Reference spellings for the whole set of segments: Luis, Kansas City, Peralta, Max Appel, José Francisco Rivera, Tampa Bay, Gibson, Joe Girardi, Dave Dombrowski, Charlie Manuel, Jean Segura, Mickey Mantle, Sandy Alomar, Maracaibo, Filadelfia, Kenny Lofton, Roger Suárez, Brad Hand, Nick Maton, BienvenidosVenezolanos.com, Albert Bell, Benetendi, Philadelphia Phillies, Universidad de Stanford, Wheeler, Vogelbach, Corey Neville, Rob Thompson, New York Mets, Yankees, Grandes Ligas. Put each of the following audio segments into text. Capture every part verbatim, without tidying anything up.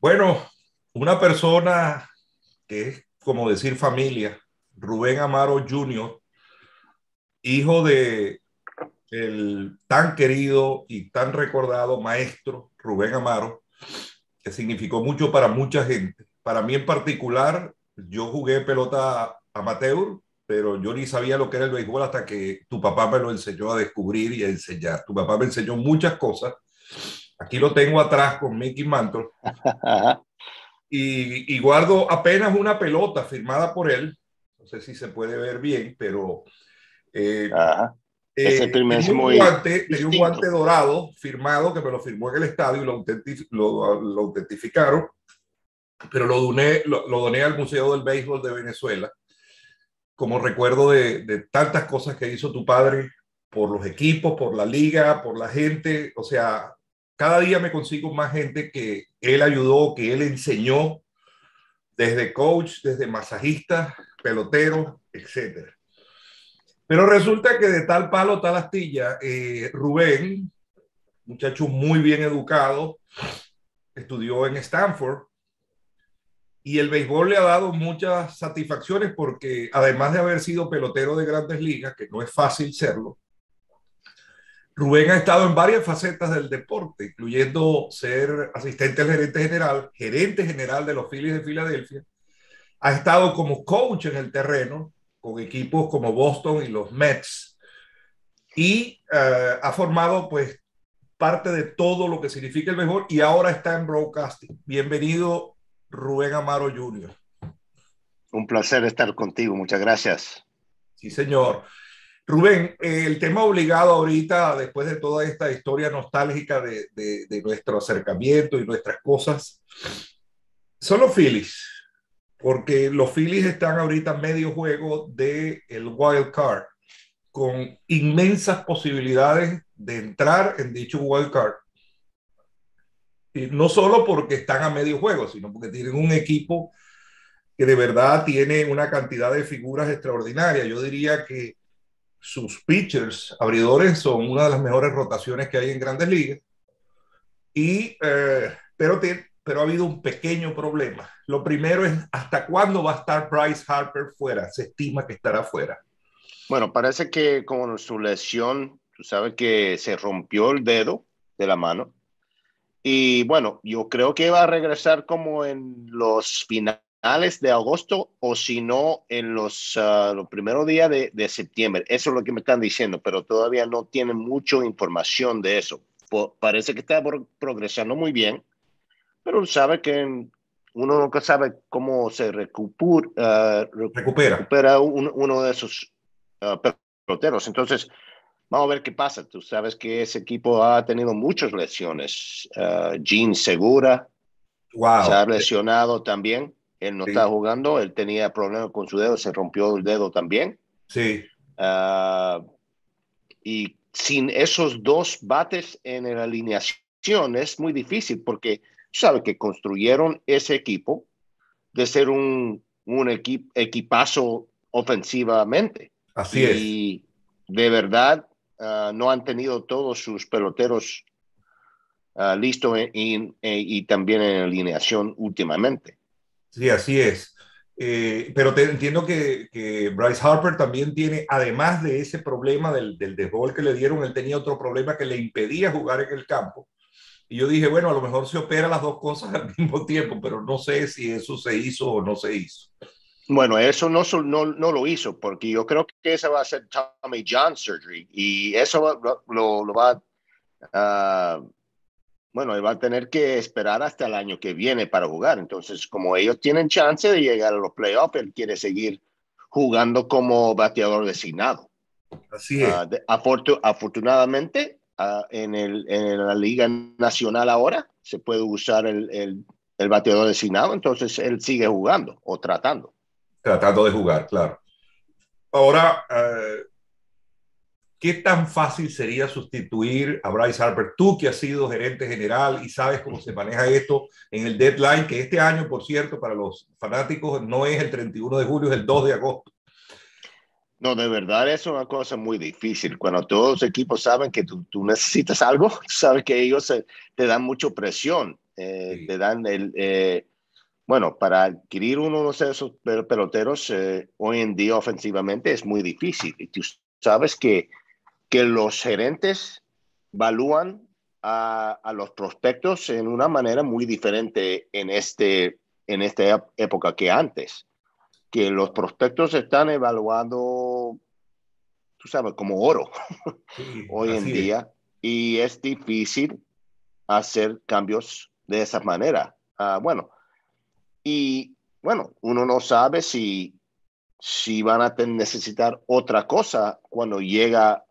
Bueno, una persona que es como decir familia, Rubén Amaro junior, hijo de el tan querido y tan recordado maestro Rubén Amaro, que significó mucho para mucha gente. Para mí en particular, yo jugué pelota amateur, pero yo ni sabía lo que era el béisbol hasta que tu papá me lo enseñó a descubrir y a enseñar. Tu papá me enseñó muchas cosas. Aquí lo tengo atrás con Mickey Mantle. Y, y guardo apenas una pelota firmada por él. No sé si se puede ver bien, pero... Eh, Ajá. Ese eh, primer tenía, un guante, tenía un guante dorado firmado que me lo firmó en el estadio y lo, autentif lo, lo autentificaron, pero lo doné, lo, lo doné al Museo del Béisbol de Venezuela como recuerdo de, de tantas cosas que hizo tu padre por los equipos, por la liga, por la gente. O sea, cada día me consigo más gente que él ayudó, que él enseñó, desde coach, desde masajista, pelotero, etcétera. Pero resulta que de tal palo, tal astilla, eh, Rubén, muchacho muy bien educado, estudió en Stanford y el béisbol le ha dado muchas satisfacciones porque además de haber sido pelotero de grandes ligas, que no es fácil serlo, Rubén ha estado en varias facetas del deporte, incluyendo ser asistente al gerente general, gerente general de los Phillies de Filadelfia, ha estado como coach en el terreno, con equipos como Boston y los Mets, y uh, ha formado pues parte de todo lo que significa el béisbol y ahora está en broadcasting. Bienvenido, Rubén Amaro junior Un placer estar contigo, muchas gracias. Sí, señor. Rubén, el tema obligado ahorita, después de toda esta historia nostálgica de, de, de nuestro acercamiento y nuestras cosas, son los Phillies. Porque los Phillies están ahorita medio juego del Wild Card, con inmensas posibilidades de entrar en dicho Wild Card. Y no solo porque están a medio juego, sino porque tienen un equipo que de verdad tiene una cantidad de figuras extraordinarias. Yo diría que sus pitchers, abridores, son una de las mejores rotaciones que hay en grandes ligas. Y, eh, pero tiene... pero ha habido un pequeño problema. Lo primero es, ¿hasta cuándo va a estar Bryce Harper fuera? Se estima que estará fuera. Bueno, parece que con su lesión, tú sabes que se rompió el dedo de la mano. Y bueno, yo creo que va a regresar como en los finales de agosto o si no, en los, uh, los primeros días de, de septiembre. Eso es lo que me están diciendo, pero todavía no tienen mucha información de eso. Por, parece que está pro- progresando muy bien. Pero sabe que uno nunca sabe cómo se recupera, uh, recupera. recupera un, uno de esos uh, peloteros. Entonces, vamos a ver qué pasa. Tú sabes que ese equipo ha tenido muchas lesiones. Uh, Jean Segura wow. se ha lesionado también. Él no sí. está jugando. Él tenía problemas con su dedo. Se rompió el dedo también. Sí. Uh, y sin esos dos bates en la alineación es muy difícil porque... sabe que construyeron ese equipo de ser un, un equip, equipazo ofensivamente. Así es. Y de verdad uh, no han tenido todos sus peloteros uh, listos y también en alineación últimamente. Sí, así es. Eh, pero te entiendo que, que Bryce Harper también tiene, además de ese problema del, del desbol que le dieron, él tenía otro problema que le impedía jugar en el campo. Y yo dije, bueno, a lo mejor se opera las dos cosas al mismo tiempo, pero no sé si eso se hizo o no se hizo. Bueno, eso no, no, no lo hizo, porque yo creo que esa va a ser Tommy John surgery, y eso va, lo, lo va a... Uh, bueno, va a tener que esperar hasta el año que viene para jugar. Entonces, como ellos tienen chance de llegar a los playoffs, él quiere seguir jugando como bateador designado. Así es. Uh, de, afortun- afortunadamente... Uh, en, el, en la Liga Nacional ahora se puede usar el, el, el bateador designado, entonces él sigue jugando o tratando. Tratando de jugar, claro. Ahora, uh, ¿qué tan fácil sería sustituir a Bryce Harper? Tú que has sido gerente general y sabes cómo se maneja esto en el deadline, que este año, por cierto, para los fanáticos no es el treinta y uno de julio, es el dos de agosto. No, de verdad, es una cosa muy difícil. Cuando todos los equipos saben que tú, tú necesitas algo, sabes que ellos te dan mucha presión. Eh, sí. Te dan el... Eh, bueno, para adquirir uno de esos peloteros eh, hoy en día ofensivamente es muy difícil. Y tú sabes que, que los gerentes evalúan a, a los prospectos en una manera muy diferente en, este, en esta época que antes. Que los prospectos están evaluando, tú sabes, como oro sí, hoy en día. Es. Y es difícil hacer cambios de esa manera. Uh, bueno, y bueno, uno no sabe si, si van a necesitar otra cosa cuando llega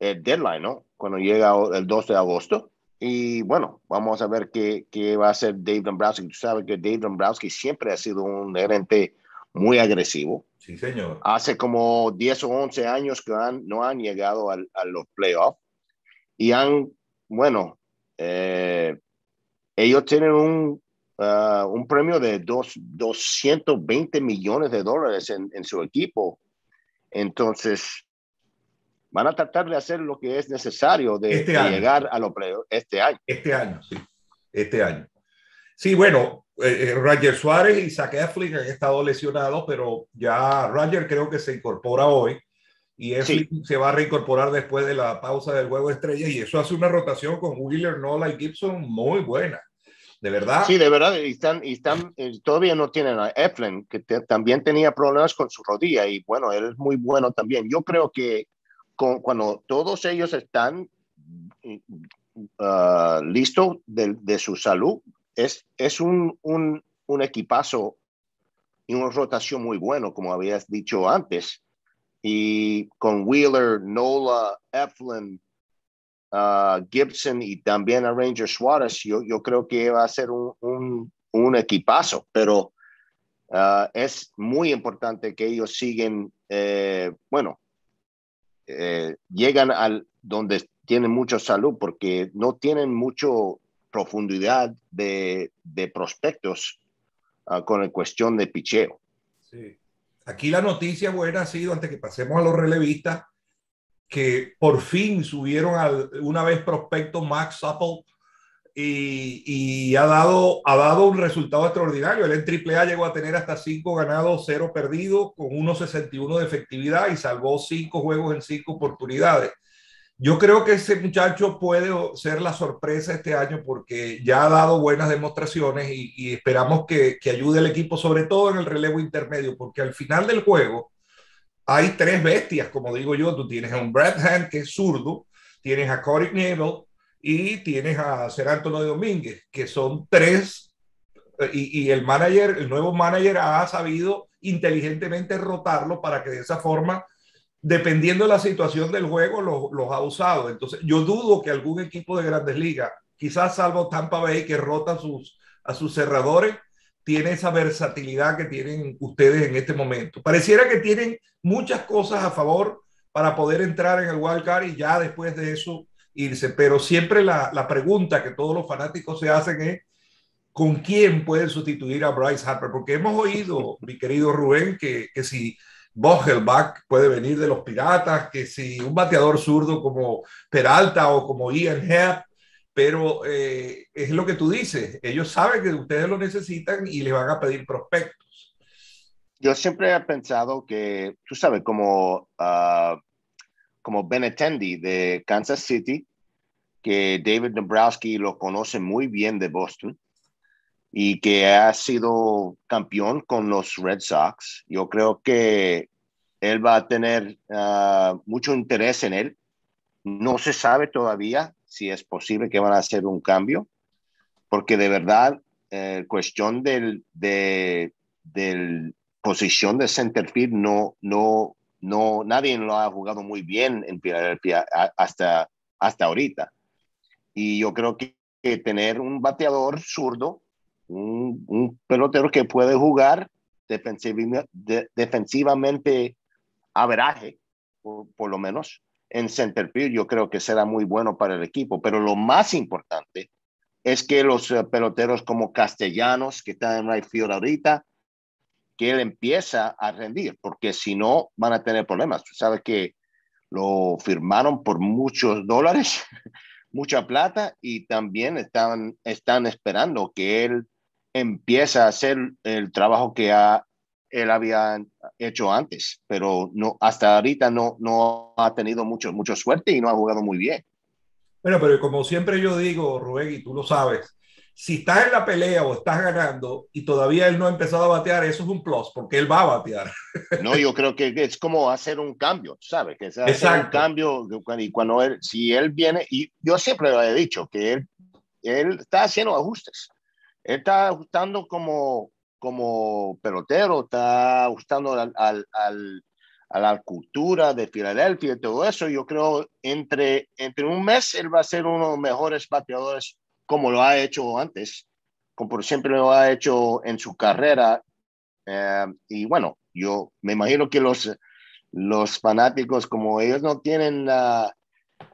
el deadline, ¿no? Cuando llega el dos de agosto. Y bueno, vamos a ver qué, qué va a hacer Dave Dombrowski. Tú sabes que Dave Dombrowski siempre ha sido un gerente muy agresivo. Sí, señor. Hace como diez o once años que han, no han llegado al, a los playoffs. Y han, bueno, eh, ellos tienen un, uh, un premio de dos, doscientos veinte millones de dólares en, en su equipo. Entonces, van a tratar de hacer lo que es necesario de, este de llegar a los playoffs este año. Este año, sí. Este año. Sí, bueno, eh, Roger Suárez y Zach Eflin han estado lesionados, pero ya Roger creo que se incorpora hoy. Y Eflin sí. se va a reincorporar después de la pausa del juego de estrellas, y eso hace una rotación con Wheeler, Nola y Gibson muy buena, de verdad. Sí, de verdad, y, están, y están, eh, todavía no tienen a Eflin, que te, también tenía problemas con su rodilla, y bueno, él es muy bueno también. Yo creo que con, cuando todos ellos están uh, listos de, de su salud, es, es un, un, un equipazo y una rotación muy bueno, como habías dicho antes. Y con Wheeler, Nola, Eflin, uh, Gibson y también a Ranger Suárez, yo, yo creo que va a ser un, un, un equipazo, pero uh, es muy importante que ellos siguen, eh, bueno, eh, llegan al donde tienen mucha salud, porque no tienen mucha profundidad de, de prospectos uh, con la cuestión de picheo. Sí. Aquí la noticia buena ha sido, antes que pasemos a los relevistas, que por fin subieron al, una vez prospecto Max Appel y, y ha, dado, ha dado un resultado extraordinario. Él en triple A llegó a tener hasta cinco ganados, cero perdidos, con uno punto sesenta y uno de efectividad y salvó cinco juegos en cinco oportunidades. Yo creo que ese muchacho puede ser la sorpresa este año porque ya ha dado buenas demostraciones y, y esperamos que, que ayude al equipo, sobre todo en el relevo intermedio, porque al final del juego hay tres bestias, como digo yo. Tú tienes a un Brad Hand, que es zurdo, tienes a Corey Neville y tienes a Serantulo de Domínguez, que son tres, y, y el manager, el nuevo manager ha sabido inteligentemente rotarlo para que de esa forma, dependiendo de la situación del juego, los, los ha usado. Entonces, yo dudo que algún equipo de Grandes Ligas, quizás salvo Tampa Bay, que rota sus, a sus cerradores, tiene esa versatilidad que tienen ustedes en este momento. Pareciera que tienen muchas cosas a favor para poder entrar en el Wild Card y ya después de eso irse. Pero siempre la, la pregunta que todos los fanáticos se hacen es ¿con quién pueden sustituir a Bryce Harper? Porque hemos oído, mi querido Rubén, que, que si... Vogelbach puede venir de los Piratas, que si un bateador zurdo como Peralta o como Ian Happ, pero eh, es lo que tú dices, ellos saben que ustedes lo necesitan y les van a pedir prospectos. Yo siempre he pensado que, tú sabes, como, uh, como Benetendi de Kansas City, que David Dombrowski lo conoce muy bien de Boston, y que ha sido campeón con los Red Sox. Yo creo que él va a tener uh, mucho interés en él. No se sabe todavía si es posible que van a hacer un cambio, porque de verdad, eh, cuestión del, de la posición de centerfield, no, no, no, nadie lo ha jugado muy bien en Philadelphia hasta, hasta ahorita. Y yo creo que, que tener un bateador zurdo, Un, un pelotero que puede jugar defensiv- de, defensivamente a veraje, por, por lo menos en centerfield, yo creo que será muy bueno para el equipo. Pero lo más importante es que los uh, peloteros como Castellanos, que está en right field ahorita, que él empieza a rendir, porque si no van a tener problemas. Tú sabes que lo firmaron por muchos dólares mucha plata y también están, están esperando que él empiece a hacer el trabajo que ha, él había hecho antes, pero no, hasta ahorita no, no ha tenido mucho, mucho suerte y no ha jugado muy bien. Bueno, pero como siempre yo digo, Rubén, y tú lo sabes, si estás en la pelea o estás ganando y todavía él no ha empezado a batear, eso es un plus, porque él va a batear. No, yo creo que es como hacer un cambio, ¿sabes? Que es hacer Exacto. un cambio y cuando él, si él viene, y yo siempre lo he dicho, que él, él está haciendo ajustes. Él está ajustando como, como pelotero, está ajustando al, al, al, a la cultura de Filadelfia y todo eso. Yo creo entre, entre un mes él va a ser uno de los mejores bateadores como lo ha hecho antes, como por siempre lo ha hecho en su carrera. Eh, y bueno, yo me imagino que los, los fanáticos, como ellos no tienen, uh,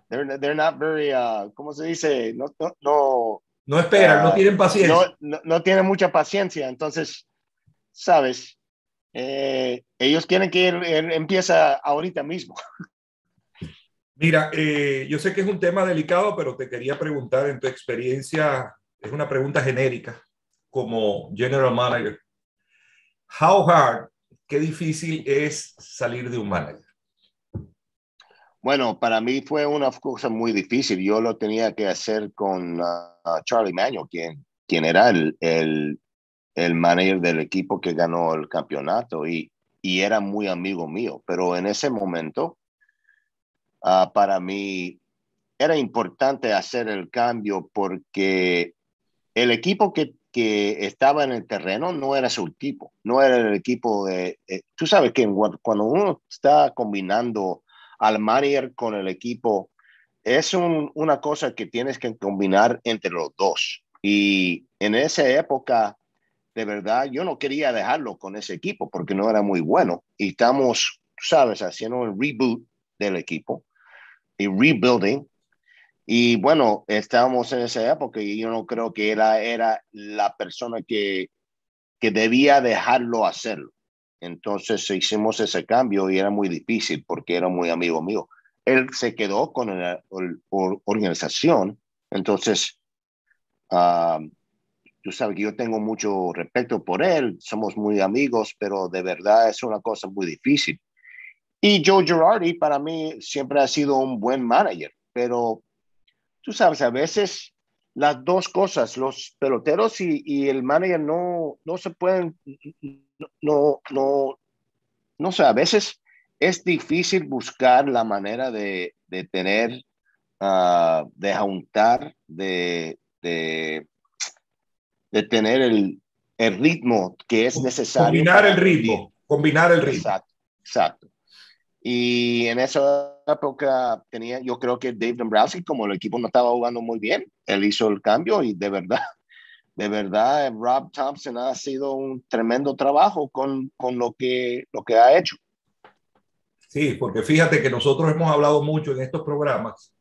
they're, they're not very, uh, ¿cómo se dice? No, no, no, no esperan, uh, no tienen paciencia. No, no, no tienen mucha paciencia, entonces, ¿sabes? Eh, ellos quieren que él, él empiece ahorita mismo. Mira, eh, yo sé que es un tema delicado, pero te quería preguntar en tu experiencia, es una pregunta genérica, como general manager. How hard, qué difícil es salir de un manager? Bueno, para mí fue una cosa muy difícil. Yo lo tenía que hacer con uh, Charlie Manuel, quien, quien era el, el, el manager del equipo que ganó el campeonato y, y era muy amigo mío, pero en ese momento... Uh, para mí era importante hacer el cambio porque el equipo que, que estaba en el terreno no era su equipo, no era el equipo de... Eh, tú sabes que cuando uno está combinando al manager con el equipo, es un, una cosa que tienes que combinar entre los dos. Y en esa época, de verdad, yo no quería dejarlo con ese equipo porque no era muy bueno. Y estamos, tú sabes, haciendo el reboot del equipo. Y rebuilding. Y bueno, estábamos en esa época y yo no creo que era, era la persona que, que debía dejarlo hacerlo. Entonces hicimos ese cambio y era muy difícil porque era muy amigo mío. Él se quedó con la organización. Entonces, uh, tú sabes que yo tengo mucho respeto por él. Somos muy amigos, pero de verdad es una cosa muy difícil. Y Joe Girardi para mí siempre ha sido un buen manager, pero tú sabes, a veces las dos cosas, los peloteros y, y el manager no, no se pueden, no, no, no sé, a veces es difícil buscar la manera de, de tener, uh, de juntar, de, de, de tener el, el ritmo que es necesario. Combinar el ritmo, combinar el ritmo. Exacto, exacto. Y en esa época tenía, yo creo que Dave Dombrowski, como el equipo no estaba jugando muy bien, él hizo el cambio y de verdad, de verdad, Rob Thompson ha sido un tremendo trabajo con, con lo que, lo que ha hecho. Sí, porque fíjate que nosotros hemos hablado mucho en estos programas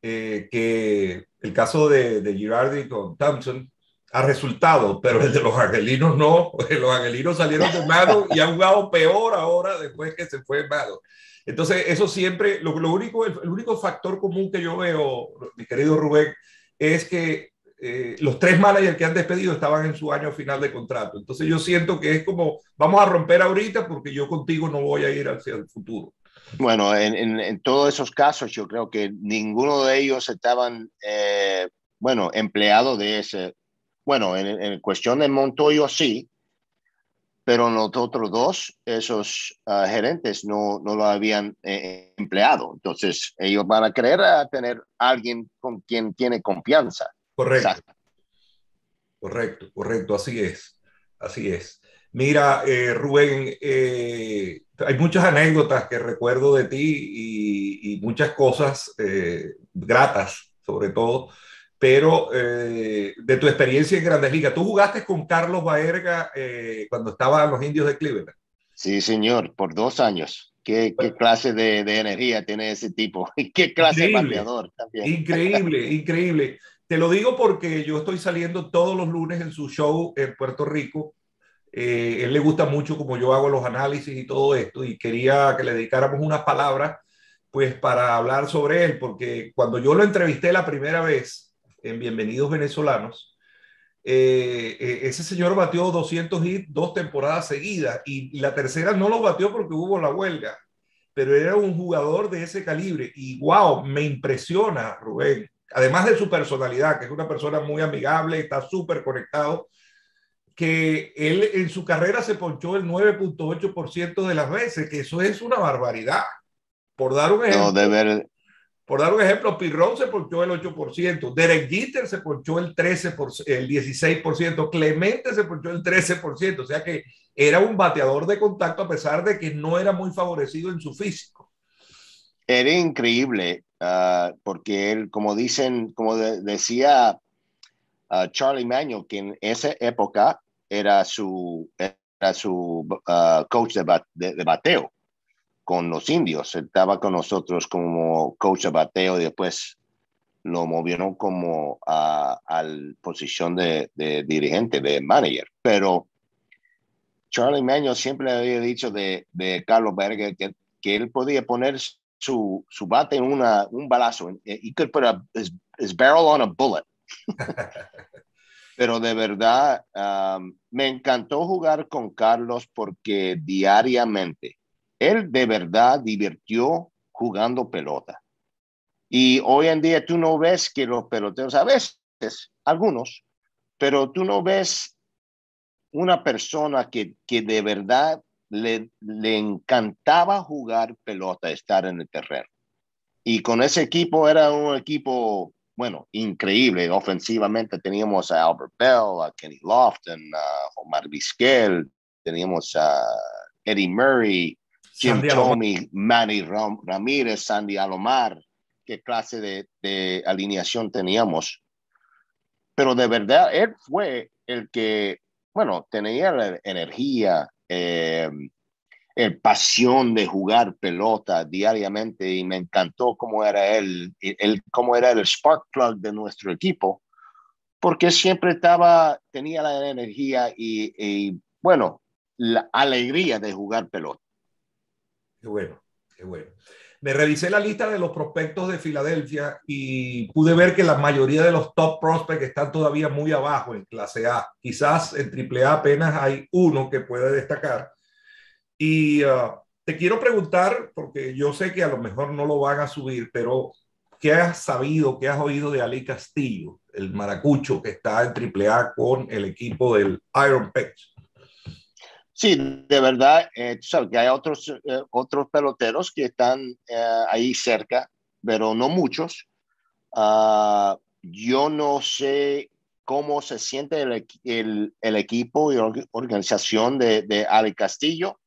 eh, que el caso de, de Girardi con Thompson ha resultado, pero el de los angelinos no. Los angelinos salieron de mano y han jugado peor ahora después que se fue mano. Entonces, eso siempre, lo, lo único, el, el único factor común que yo veo, mi querido Rubén, es que eh, los tres managers que han despedido estaban en su año final de contrato. Entonces, yo siento que es como, vamos a romper ahorita porque yo contigo no voy a ir hacia el futuro. Bueno, en, en, en todos esos casos, yo creo que ninguno de ellos estaban, eh, bueno, empleados de ese. Bueno, en, en cuestión de Montoyo sí, pero los otros dos, esos uh, gerentes no, no lo habían eh, empleado. Entonces, ellos van a querer a tener a alguien con quien tiene confianza. Correcto. Exacto. Correcto, correcto. Así es. Así es. Mira, eh, Rubén, eh, hay muchas anécdotas que recuerdo de ti y, y muchas cosas eh, gratas, sobre todo. Pero eh, de tu experiencia en Grandes Ligas, tú jugaste con Carlos Baerga eh, cuando estaba en los Indios de Cleveland. Sí, señor, por dos años. ¿Qué, bueno. qué clase de, de energía tiene ese tipo? ¿Y qué clase increíble, de bateador también? Increíble, increíble. Te lo digo porque yo estoy saliendo todos los lunes en su show en Puerto Rico. Eh, él le gusta mucho como yo hago los análisis y todo esto, y quería que le dedicáramos unas palabras pues para hablar sobre él, porque cuando yo lo entrevisté la primera vez en Bienvenidos Venezolanos, eh, ese señor batió doscientos hits dos temporadas seguidas, y la tercera no lo batió porque hubo la huelga, pero era un jugador de ese calibre, y wow, me impresiona Rubén, además de su personalidad, que es una persona muy amigable, está súper conectado, que él en su carrera se ponchó el nueve punto ocho por ciento de las veces, que eso es una barbaridad. Por dar un ejemplo, no, de ver... por dar un ejemplo, Pirrón se ponchó el ocho por ciento, Derek Jeter se ponchó el trece por ciento, el dieciséis por ciento, Clemente se ponchó el trece por ciento, o sea que era un bateador de contacto a pesar de que no era muy favorecido en su físico. Era increíble, uh, porque él, como dicen, como de decía uh, Charlie Manuel, que en esa época era su, era su uh, coach de, bat de, de bateo. Con los indios, estaba con nosotros como coach de bateo y después lo movieron como a, a la posición de, de dirigente, de manager. Pero Charlie Manuel siempre había dicho de, de Carlos Baerga que, que él podía poner su, su bate en una, un balazo. He could put a, his, his barrel on a bullet. Pero de verdad, um, me encantó jugar con Carlos porque diariamente él de verdad divirtió jugando pelota. Y hoy en día tú no ves que los peloteros, a veces, algunos, pero tú no ves una persona que, que de verdad le, le encantaba jugar pelota, estar en el terreno. Y con ese equipo era un equipo, bueno, increíble. Ofensivamente teníamos a Albert Bell, a Kenny Lofton, a Omar Vizquel, teníamos a Eddie Murray, Jim Tomey, Manny Ram Ramírez, Sandy Alomar. Qué clase de, de alineación teníamos. Pero de verdad, él fue el que, bueno, tenía la energía, eh, el pasión de jugar pelota diariamente, y me encantó cómo era él, él, cómo era el spark plug de nuestro equipo, porque siempre estaba, tenía la energía y, y bueno, la alegría de jugar pelota. Qué bueno, qué bueno. Me revisé la lista de los prospectos de Filadelfia y pude ver que la mayoría de los top prospects están todavía muy abajo en clase A. Quizás en triple A apenas hay uno que pueda destacar. Y uh, te quiero preguntar, porque yo sé que a lo mejor no lo van a subir, pero ¿qué has sabido, qué has oído de Ali Castillo, el maracucho que está en triple A con el equipo del Iron Peaks? Sí, de verdad, eh, tú sabes que hay otros, eh, otros peloteros que están eh, ahí cerca, pero no muchos. Uh, yo no sé cómo se siente el, el, el equipo y organización de, de Ali Castillo.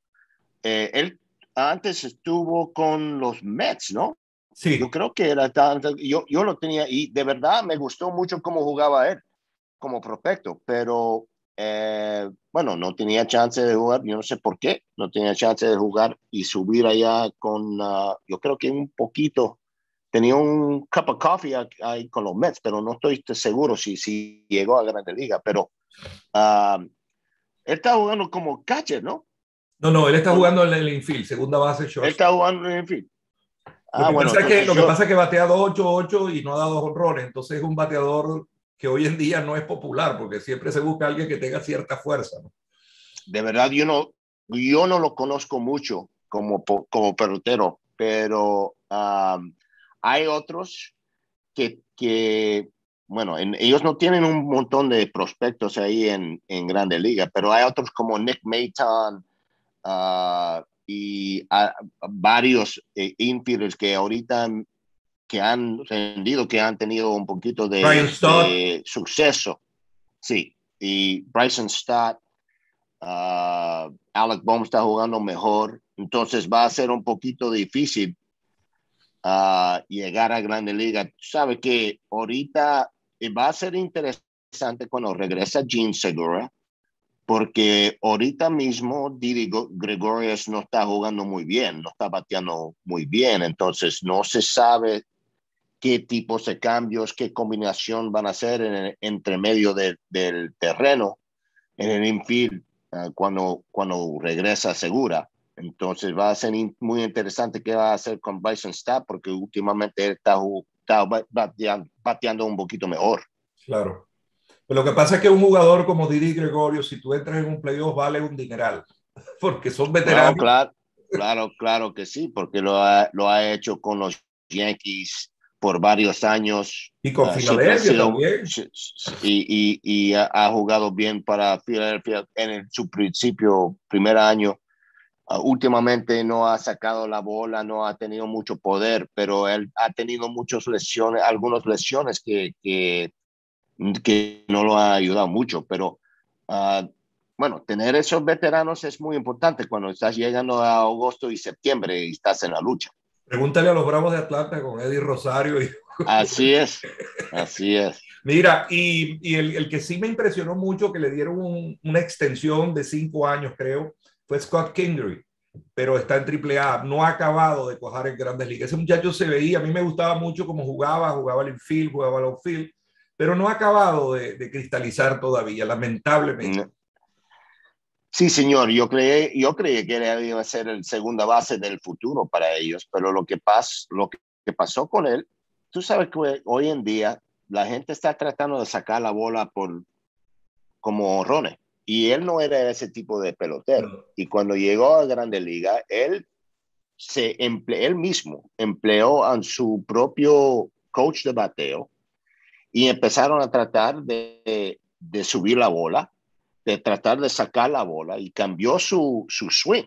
Eh, él antes estuvo con los Mets, ¿no? Sí. Yo creo que era tanto, yo, yo lo tenía y de verdad me gustó mucho cómo jugaba él como prospecto, pero... Eh, bueno, no tenía chance de jugar, yo no sé por qué, no tenía chance de jugar y subir allá con, uh, yo creo que un poquito, tenía un cup of coffee ahí con los Mets, pero no estoy seguro si, si llegó a Grandes Ligas, pero uh, él está jugando como catcher, ¿no? No, no, él está jugando en el infield, segunda base, short. Él está jugando en el infield. Ah, lo que, bueno, pasa, es que, lo que pasa es que batea dos ocho ocho y no ha dado honrones, entonces es un bateador que hoy en día no es popular, porque siempre se busca alguien que tenga cierta fuerza, ¿no? De verdad, yo no, yo no lo conozco mucho como, como pelotero, pero um, hay otros que, que bueno, en, ellos no tienen un montón de prospectos ahí en, en Grandes Ligas, pero hay otros como Nick Maton uh, y uh, varios eh, infielders que ahorita... que han rendido, que han tenido un poquito de, de suceso. Sí, y Bryson Stott, uh, Alec Bohm está jugando mejor, entonces va a ser un poquito difícil uh, llegar a Grandes Ligas. Sabe que ahorita va a ser interesante cuando regresa Jean Segura, porque ahorita mismo Didi Gregorius no está jugando muy bien, no está bateando muy bien, entonces no se sabe qué tipos de cambios, qué combinación van a hacer en el, entre medio de, del terreno, en el infield, uh, cuando, cuando regresa Segura. Entonces va a ser in, muy interesante qué va a hacer con Bryson Stott, porque últimamente él está, está bateando, bateando un poquito mejor. Claro. Pero lo que pasa es que un jugador como Didi Gregorius, si tú entras en un playoff, vale un dineral, porque son veteranos. Claro, claro, claro, claro que sí, porque lo ha, lo ha hecho con los Yankees por varios años. Y con uh, Filadelfia también. Y, y, y ha, ha jugado bien para Filadelfia en el, su principio, primer año. Uh, últimamente no ha sacado la bola, no ha tenido mucho poder, pero él ha tenido muchas lesiones, algunas lesiones que... que que no lo ha ayudado mucho, pero uh, bueno, tener esos veteranos es muy importante cuando estás llegando a agosto y septiembre y estás en la lucha. Pregúntale a los Bravos de Atlanta con Eddie Rosario. Y... Así es, así es. Mira, y, y el, el que sí me impresionó mucho, que le dieron un, una extensión de cinco años, creo, fue Scott Kindry, pero está en Triple A, no ha acabado de cuajar en Grandes Ligas. Ese muchacho se veía, a mí me gustaba mucho cómo jugaba, jugaba al infield, jugaba al outfield, pero no ha acabado de, de cristalizar todavía, lamentablemente. Sí, señor, yo creí, yo creí que él iba a ser el segunda base del futuro para ellos, pero lo que, pas, lo que pasó con él, tú sabes que hoy en día la gente está tratando de sacar la bola por, como honrones, y él no era ese tipo de pelotero. Uh-huh. Y cuando llegó a Grandes Ligas, él, se emple, él mismo empleó a su propio coach de bateo, y empezaron a tratar de, de subir la bola, de tratar de sacar la bola, y cambió su, su swing.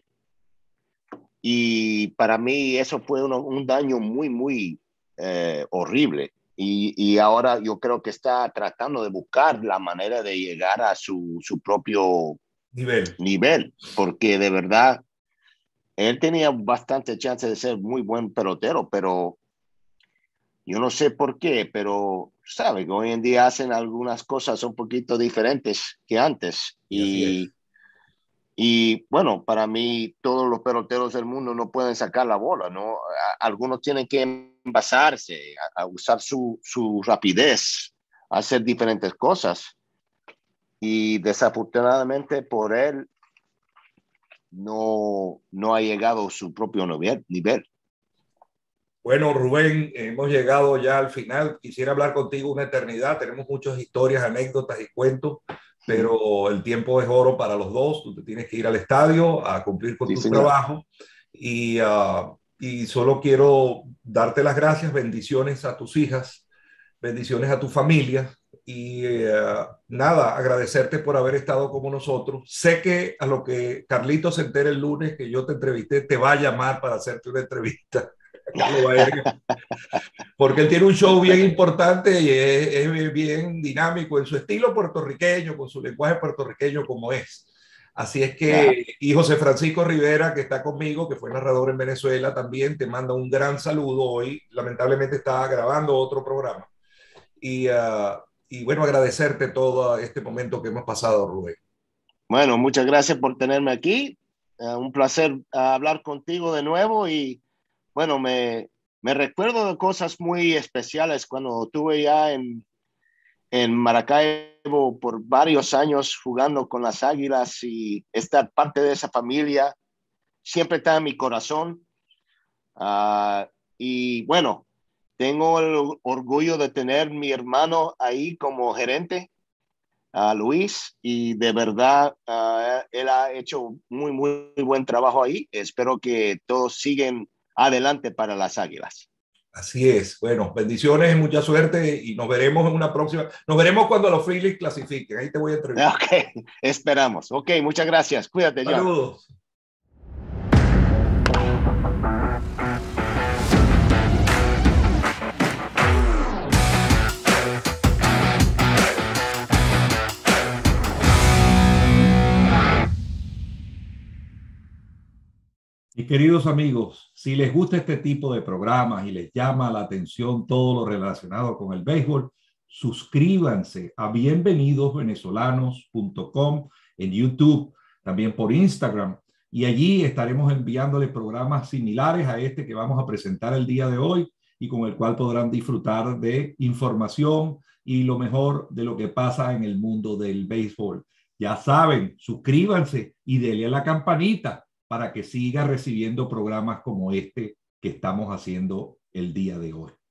Y para mí eso fue uno, un daño muy, muy eh, horrible. Y, y ahora yo creo que está tratando de buscar la manera de llegar a su, su propio nivel. nivel, porque de verdad él tenía bastante chance de ser muy buen pelotero, pero yo no sé por qué, pero sabe que hoy en día hacen algunas cosas un poquito diferentes que antes. Y, y bueno, para mí todos los peloteros del mundo no pueden sacar la bola, ¿no? Algunos tienen que envasarse, a, a usar su, su rapidez, hacer diferentes cosas. Y desafortunadamente por él no, no ha llegado a su propio nivel. Bueno, Rubén, hemos llegado ya al final. Quisiera hablar contigo una eternidad. Tenemos muchas historias, anécdotas y cuentos, pero el tiempo es oro para los dos. Tú te tienes que ir al estadio a cumplir con sí, tu señor. trabajo. Y, uh, y solo quiero darte las gracias, bendiciones a tus hijas, bendiciones a tu familia. Y uh, nada, agradecerte por haber estado como nosotros. Sé que a lo que Carlito se entere el lunes que yo te entrevisté, te va a llamar para hacerte una entrevista. Porque él tiene un show bien importante y es, es bien dinámico en su estilo puertorriqueño, con su lenguaje puertorriqueño como es. Así es que, y José Francisco Rivera, que está conmigo, que fue narrador en Venezuela también, te manda un gran saludo hoy. Lamentablemente está grabando otro programa. Y, uh, y bueno, agradecerte todo este momento que hemos pasado, Rubén. Bueno, muchas gracias por tenerme aquí. Uh, un placer uh, hablar contigo de nuevo y bueno, me, me recuerdo de cosas muy especiales cuando estuve ya en, en Maracaibo por varios años jugando con las Águilas y estar parte de esa familia siempre está en mi corazón. Uh, y bueno, tengo el orgullo de tener mi hermano ahí como gerente, uh, Luis, y de verdad uh, él ha hecho muy, muy buen trabajo ahí. Espero que todos sigan adelante para las Águilas. Así es. Bueno, bendiciones, mucha suerte y nos veremos en una próxima. Nos veremos cuando los Phillies clasifiquen. Ahí te voy a entrevistar. Ok, esperamos. Ok, muchas gracias. Cuídate. Saludos. Ya. Mis queridos amigos, si les gusta este tipo de programas y les llama la atención todo lo relacionado con el béisbol, suscríbanse a bienvenidos venezolanos punto com en YouTube, también por Instagram, y allí estaremos enviándoles programas similares a este que vamos a presentar el día de hoy y con el cual podrán disfrutar de información y lo mejor de lo que pasa en el mundo del béisbol. Ya saben, suscríbanse y denle a la campanita para que siga recibiendo programas como este que estamos haciendo el día de hoy.